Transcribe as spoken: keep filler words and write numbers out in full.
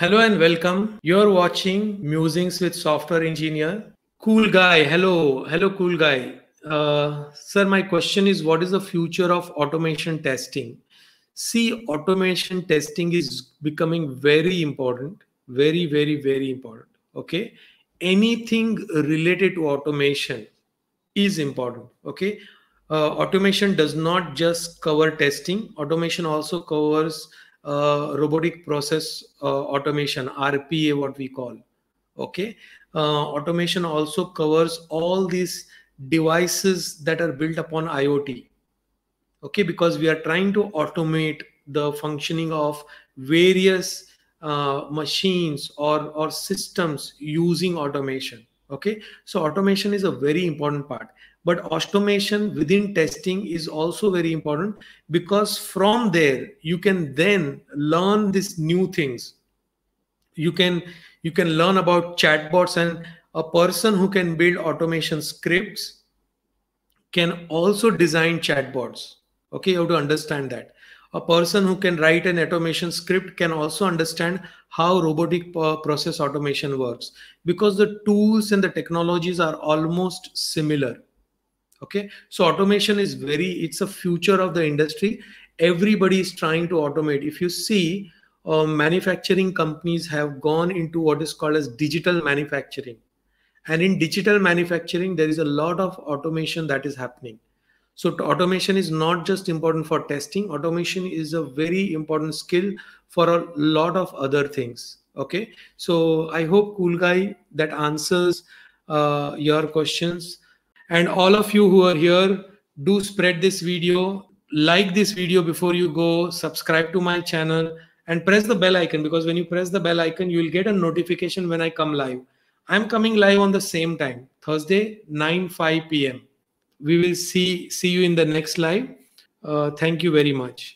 Hello and welcome. You're watching Musings with Software Engineer. Cool guy. Hello. Hello, cool guy. Uh, sir, my question is, what is the future of automation testing? See, automation testing is becoming very important. Very, very, very important. Okay. Anything related to automation is important. Okay. Uh, automation does not just cover testing. Automation also covers Uh, robotic process uh, automation, R P A, what we call. Okay. Uh, automation also covers all these devices that are built upon IoT. Okay. Because we are trying to automate the functioning of various uh, machines or, or systems using automation. Okay. So automation is a very important part. But automation within testing is also very important, because from there you can then learn these new things. You can, you can learn about chatbots, and a person who can build automation scripts can also design chatbots. Okay, you have to understand that. A person who can write an automation script can also understand how robotic process automation works, because the tools and the technologies are almost similar. Okay, so automation is very, it's a future of the industry. Everybody is trying to automate. If you see, uh, manufacturing companies have gone into what is called as digital manufacturing. And in digital manufacturing, there is a lot of automation that is happening. So automation is not just important for testing. Automation is a very important skill for a lot of other things. Okay, so I hope, cool guy, that answers uh, your questions. And all of you who are here, do spread this video, like this video before you go, subscribe to my channel, and press the bell icon, because when you press the bell icon, you will get a notification when I come live. I'm coming live on the same time, Thursday, nine five p m We will see, see you in the next live. Uh, thank you very much.